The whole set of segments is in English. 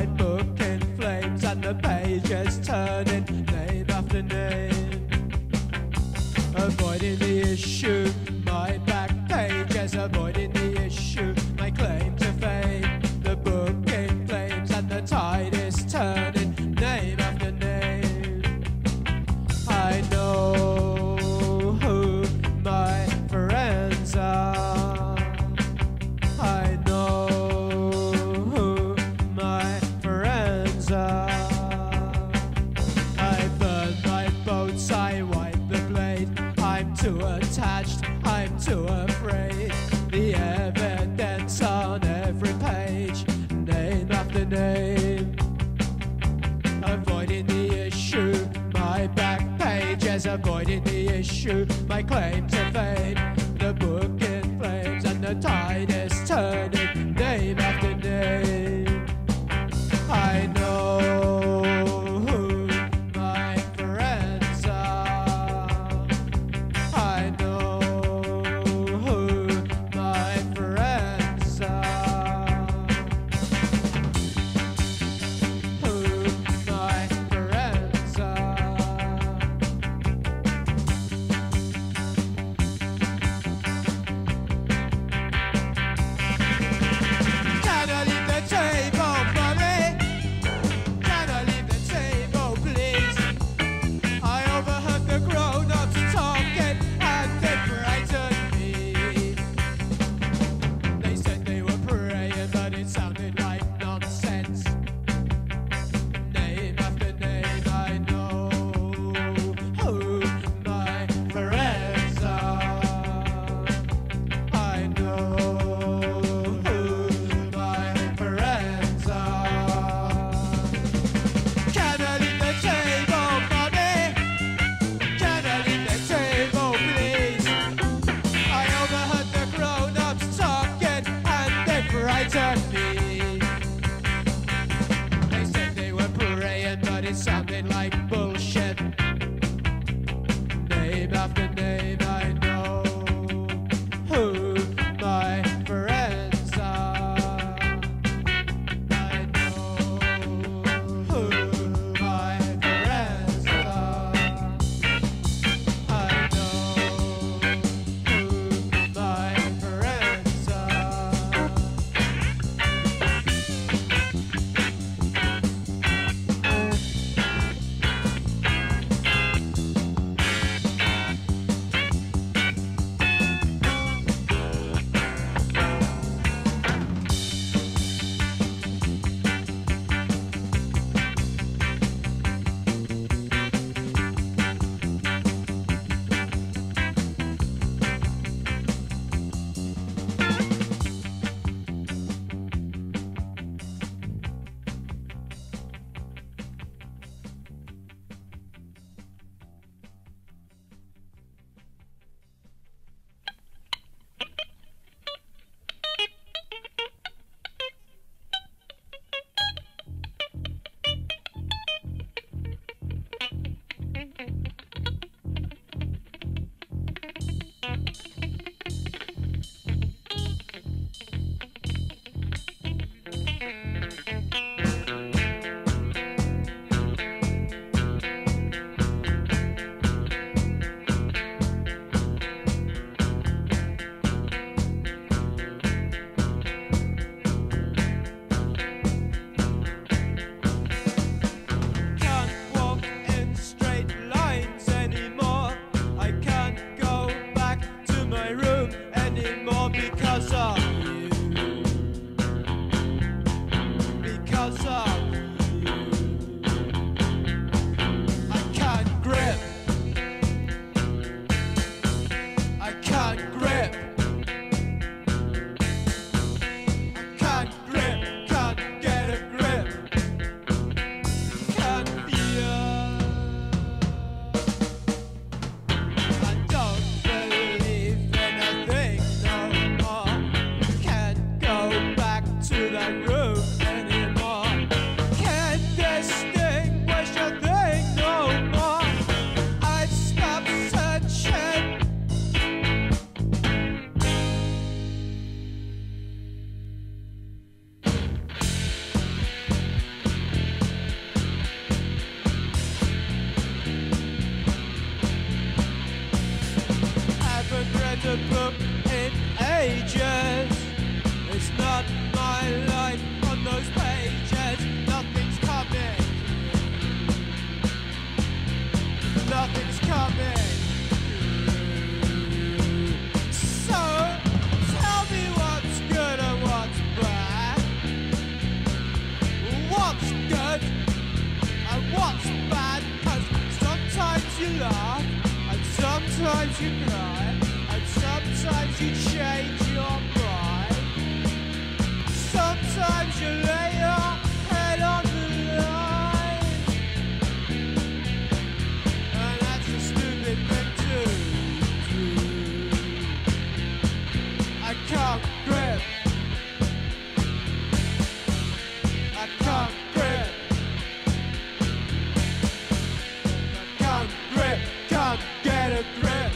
white book in flames and the pages turning name after name. Avoiding the issue, my back pages, avoiding the issue, my claim to fame. The book in flames and the tide is turning name after name. I know who my friends are. I know who my friends are. I burn my boats, I wipe the blade. I'm too attached, I'm too afraid. The evidence on every page, name after name. Avoiding the issue, my back pages. Avoiding the issue, my claim to fame. The book in flames and the tide is turning, name after name. I know who my friends are. I know who my friends are. Who my friends are. Can I leave the table for me? Can I leave the table, please? I overheard the grown-ups talking and they frightened me. They said they were praying, but it sounded like nonsense. Name after name, I know who my friends are. I know who my friends are. Can I leave the table, mommy? Can I leave the table, please? I overheard the grown-ups talking and they frightened me. They said they were praying, but it sounded like bullshit. Name after name, I know who my friends are. I know who my friends are. I know who my friends are. down in ages. It's not my life on those pages. Nothing's coming. Nothing's coming. So tell me what's good and what's bad. What's good and what's bad? 'Cause sometimes you laugh and sometimes you cry and sometimes you change your mind. Sometimes you lay your head on the line, and that's a stupid thing to do. I can't grip. I can't grip. I can't grip. Can't get a grip.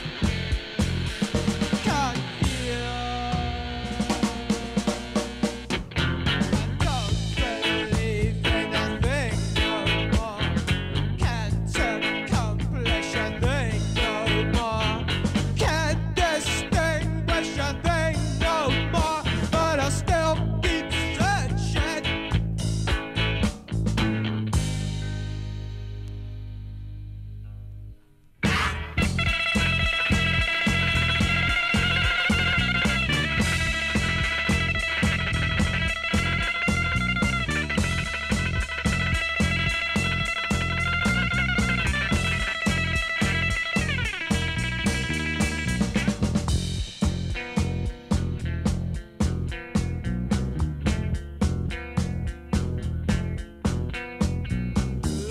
Can't feel. I don't believe in a thing no more. Can't accomplish a thing no more. Can't distinguish a thing no more. But I still keep searching.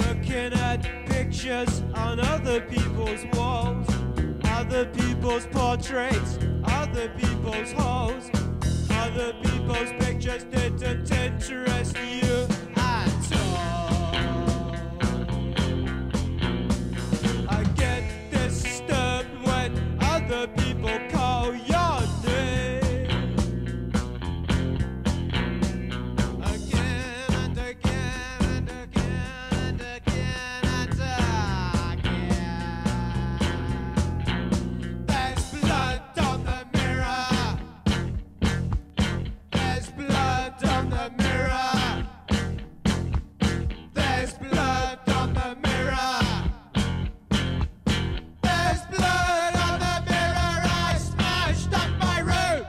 Looking at pictures on other people's walls, other people's portraits, other people's holes, other people's pictures didn't interest you at all. I get disturbed when other people call your name. Again and again and again and again and again. There's blood on the mirror. There's blood on the mirror. There's blood on the mirror. There's blood on the mirror. I smashed up my room.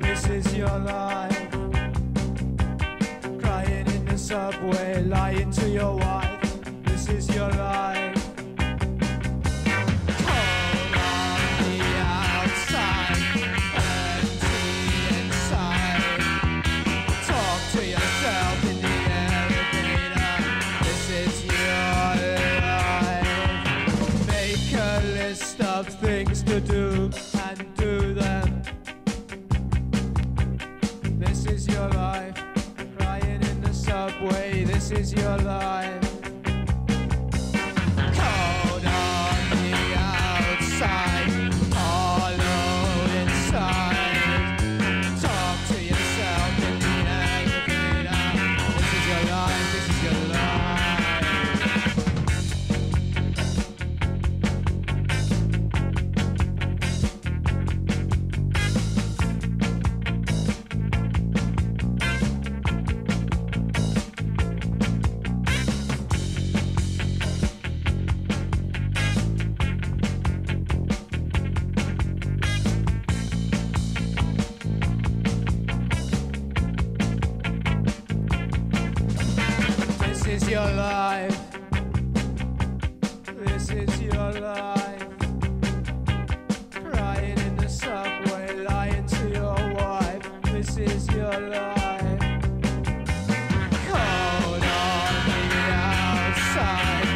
This is your life. This is your life. Crying in the subway, lying to your wife. This is your life. Cold on the outside, empty inside. Talk to yourself in the elevator. This is your life. Make a list of things to do and do them. This is your life. Crying in the subway. This is your life. Cold on the outside, hollow inside. Talk to yourself in the elevator. This is your life. This is your life. This is your life. This is your life. Crying in the subway, lying to your wife. This is your life. Cold on the outside,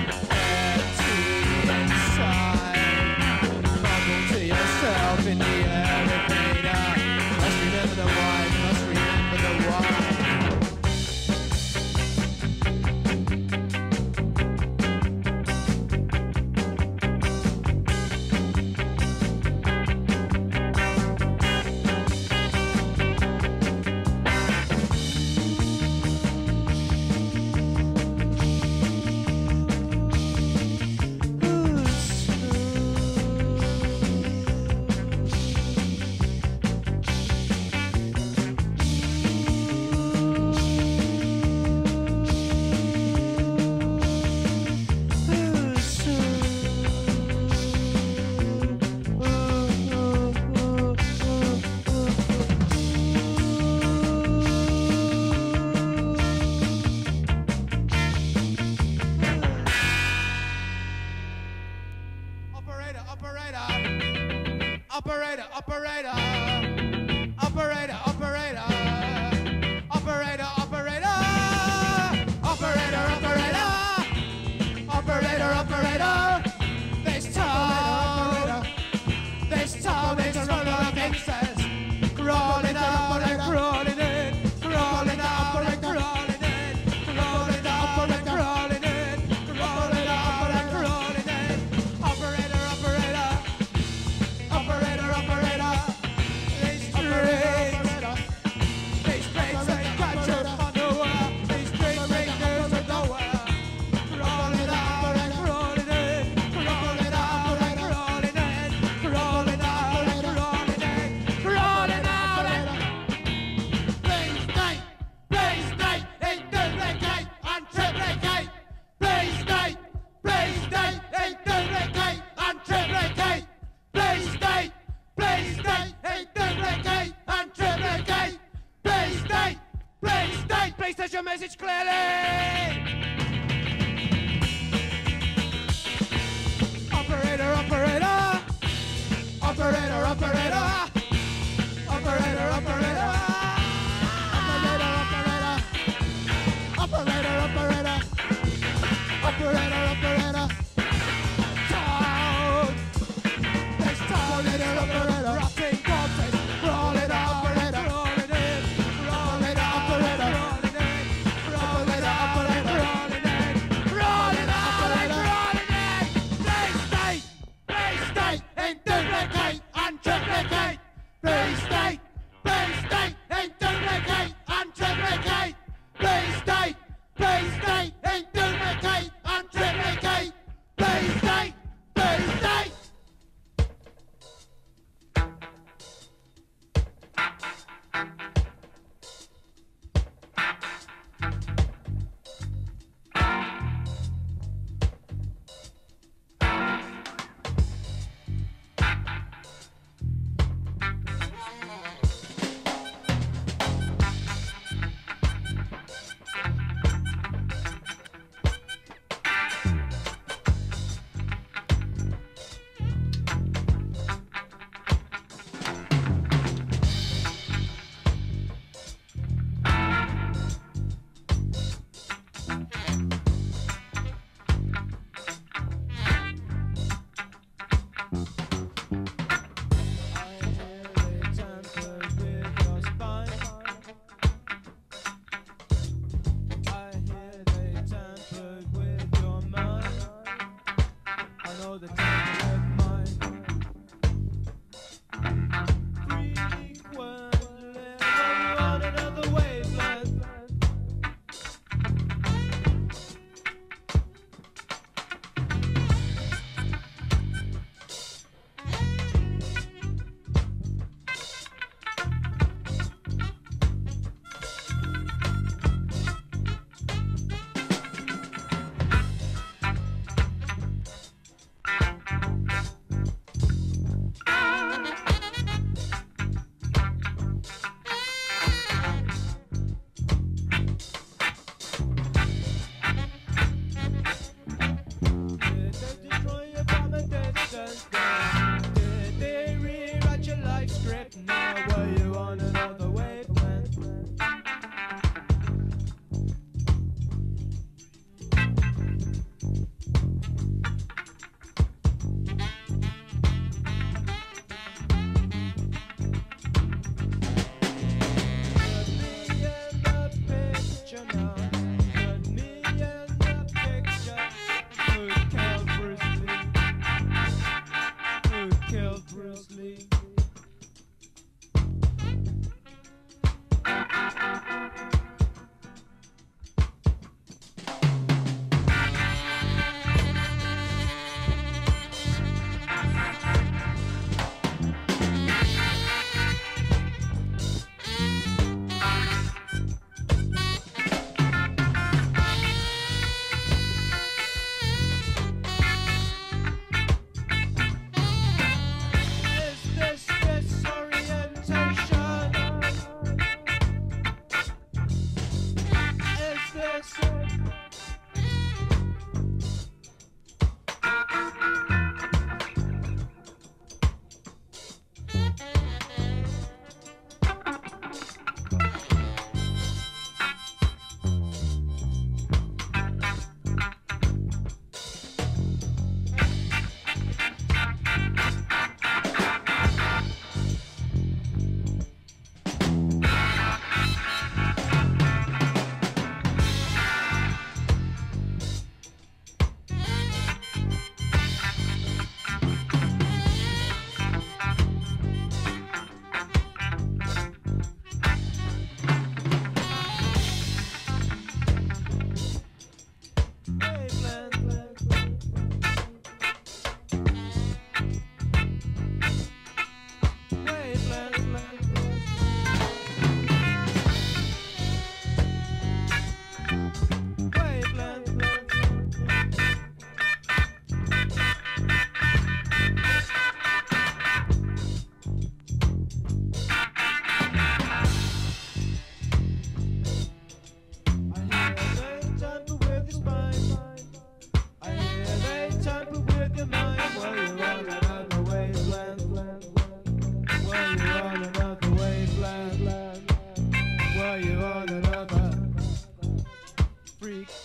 speech clearly. Operator, operator. Operator, operator. Operator, operator. Operator, operator. Operator, operator. Town. Next town, operator, operator. Rotting corpses. Roll it out, operator. Roll it in. Roll it out, operator. Roll it in. Roll it out, operator. Roll it in. Roll it out, operator. Roll it in. Please stay and duplicate and triplicate. Please stay and duplicate and triplicate. Please stay, and duplicate, and triplicate. Please stay, please stay.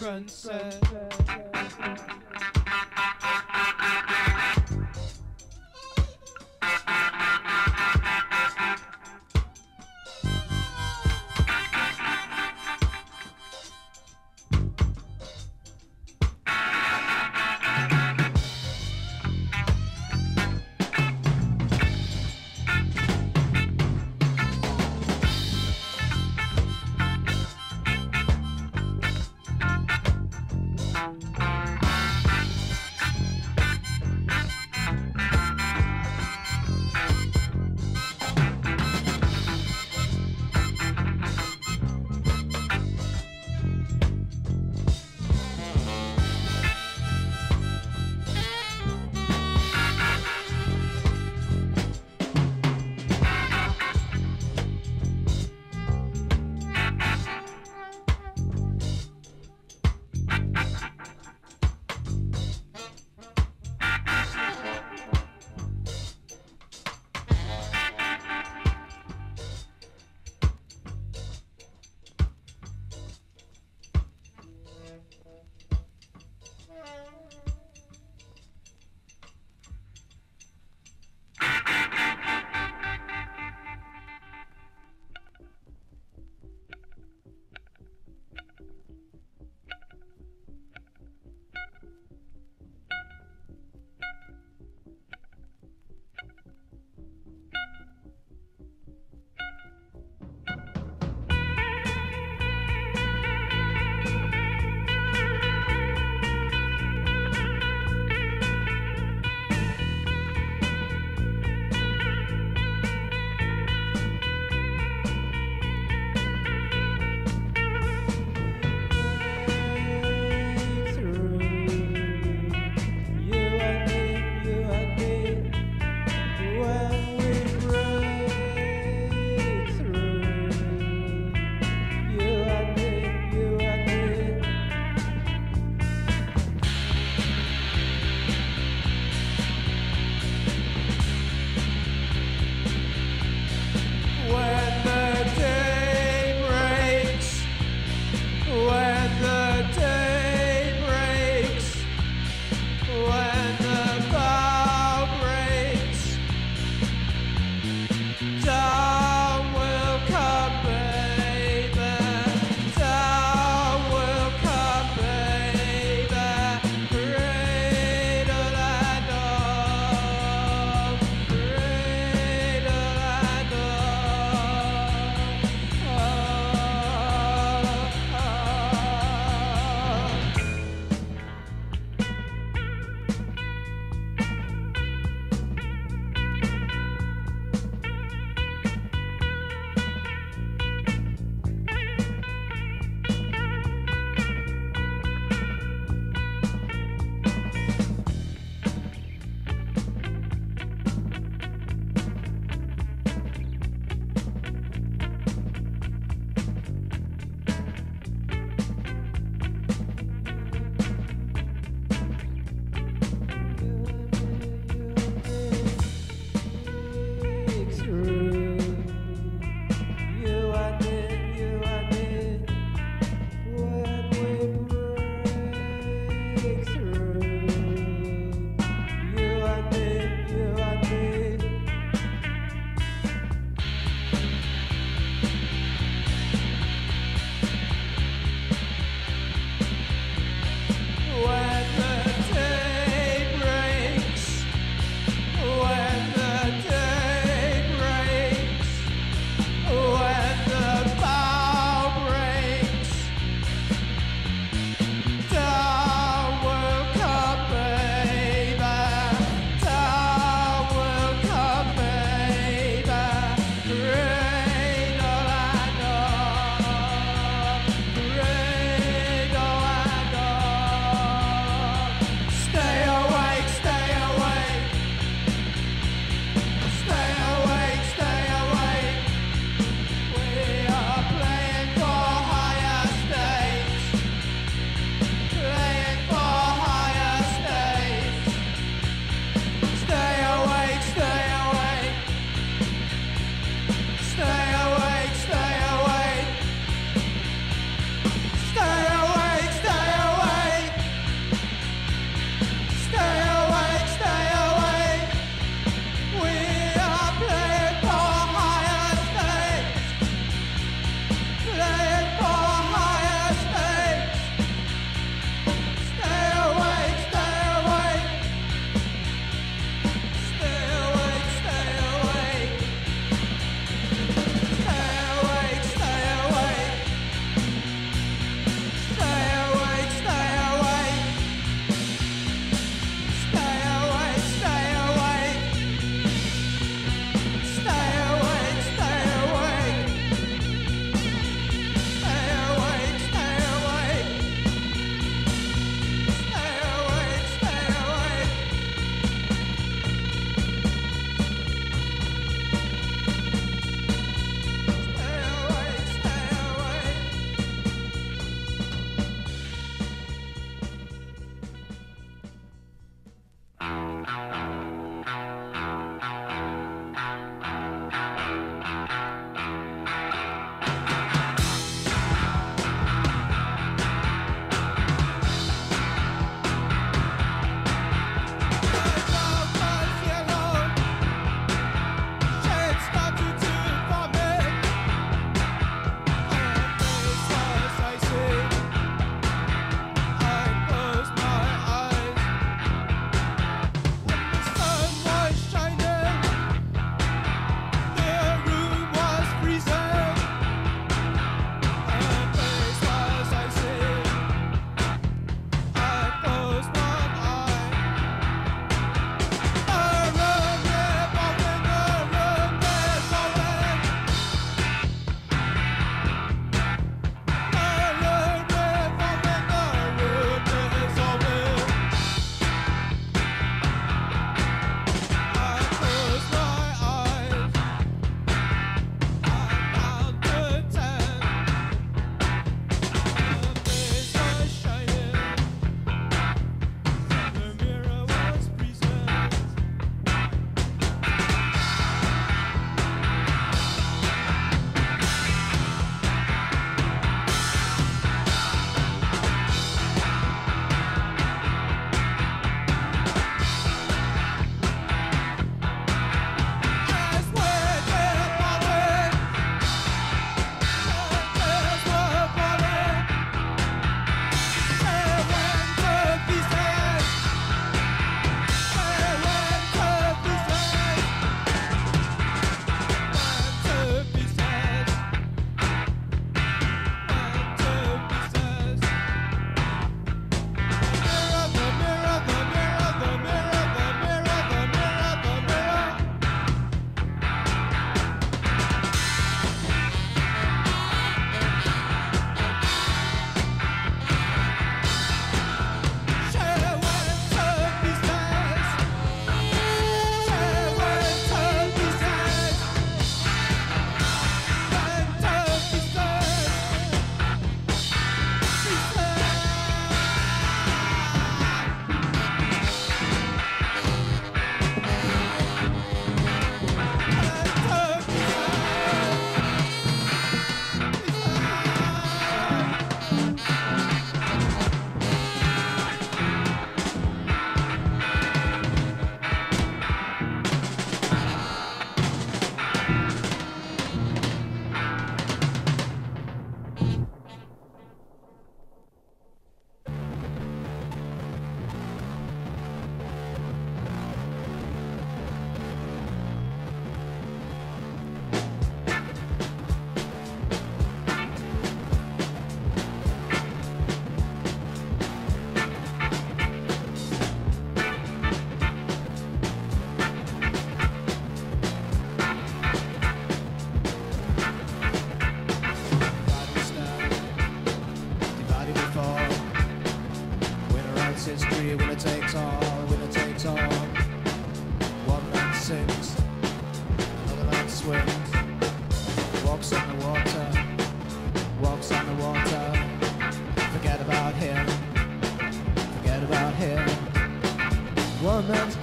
Concert.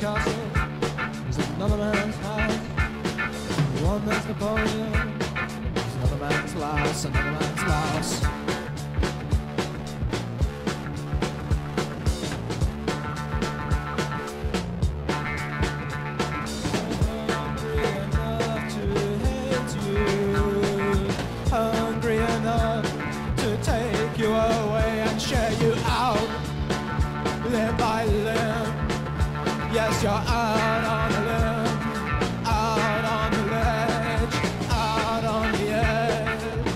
castle is another man's house. One man's Napoleon is another man's louse, another man's louse. Hungry enough to take you away and share you out, limb by limb. Yes, you're out on the limb, out on the ledge, out on the edge,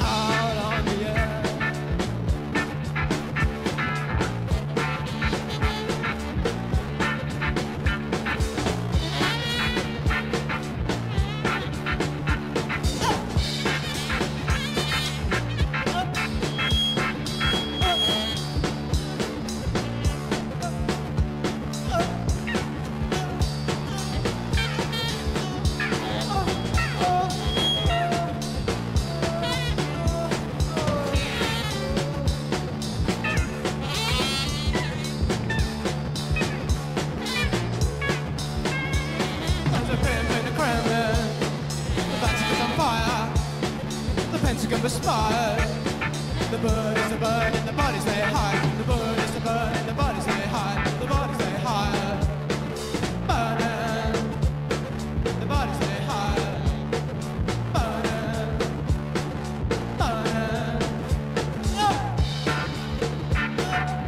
out on the Pentagon perspires. The bird is the bird and the bodies they hide. The bird is the bird and the bodies they hide. The bodies they hide. Burning. The bodies they hide. Burning. Burning. Bodies they hide.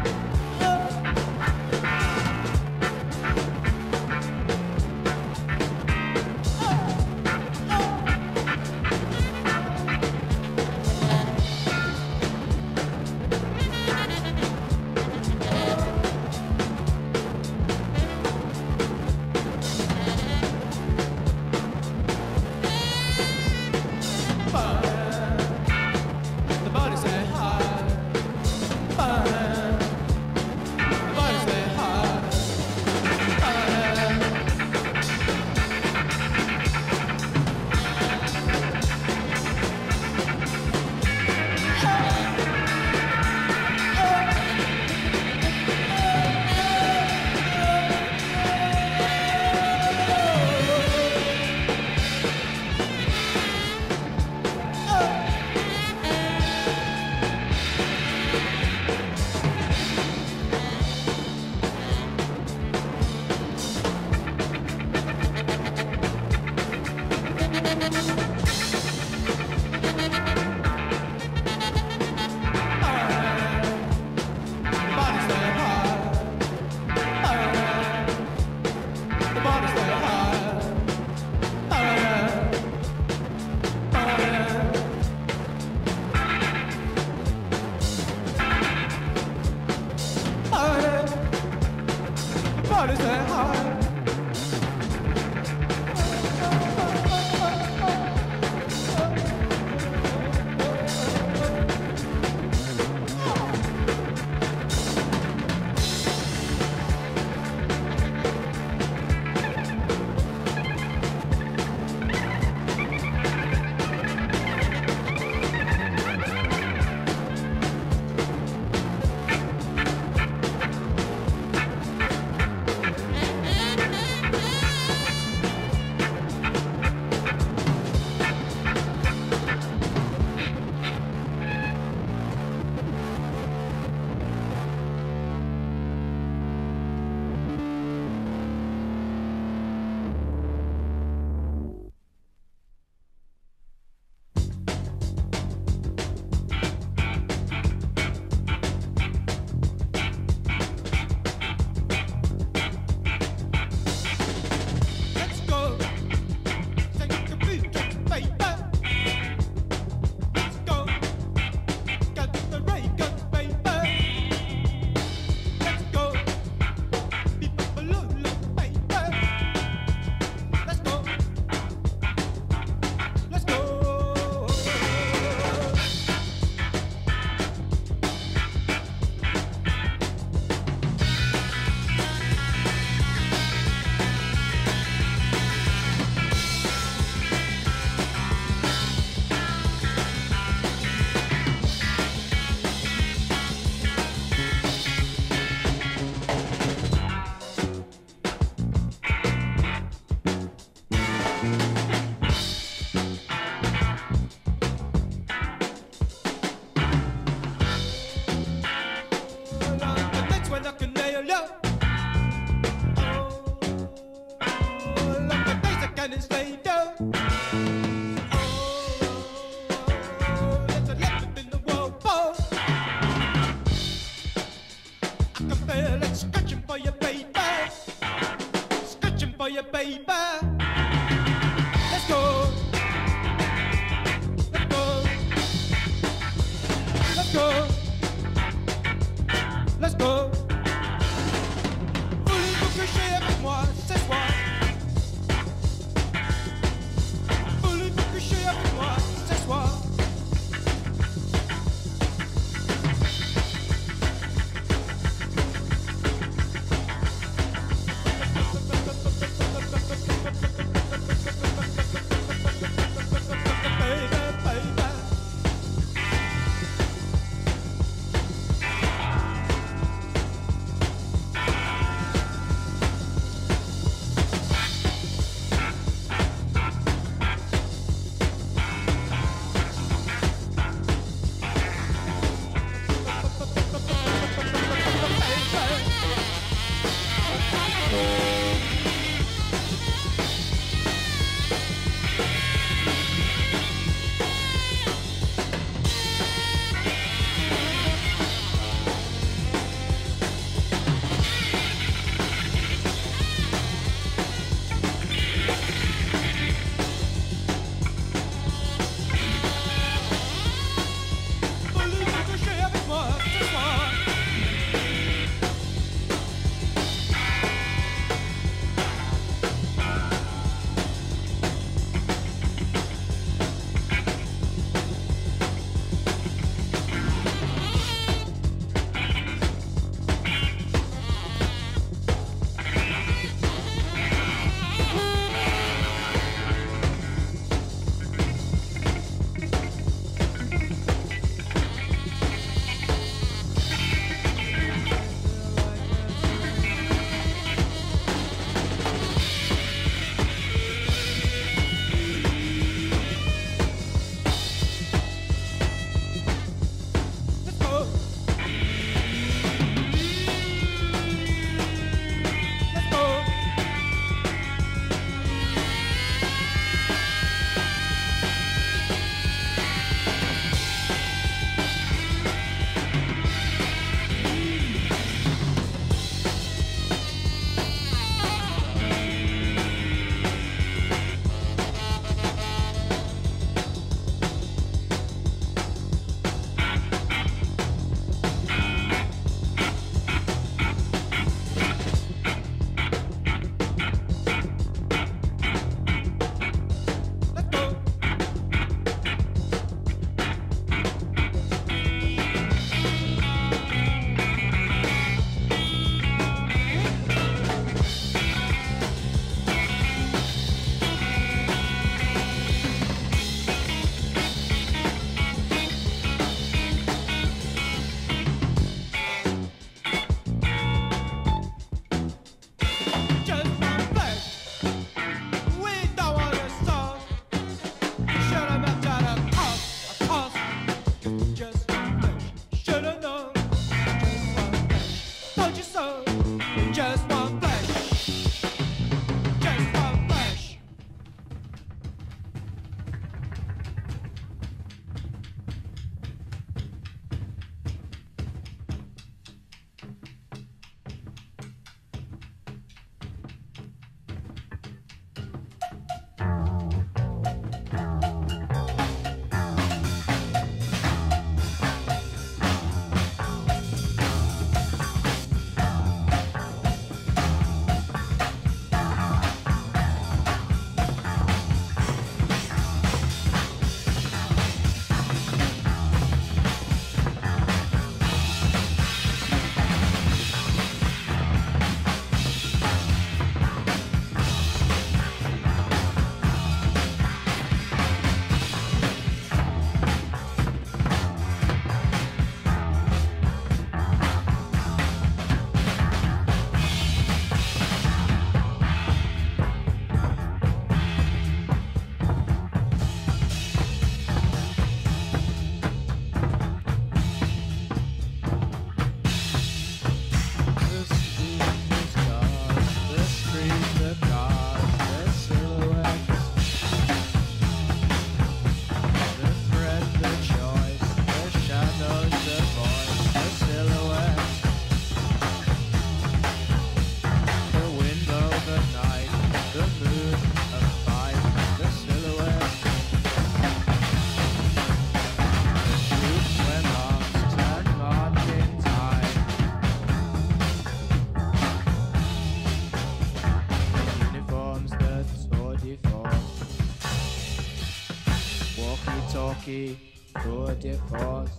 talkie to a divorce.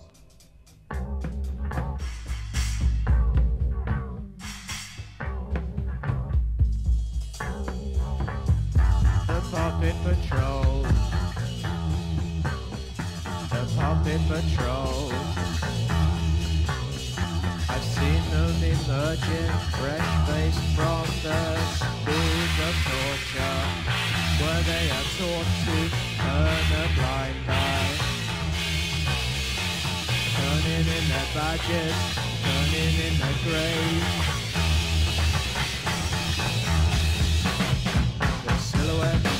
The Puppet Patrol. The Puppet Patrol. I've seen them emerging fresh-faced from the schools of torture, where they are taught to turn a blind eye, turning in their badges, turning in their graves. The silhouette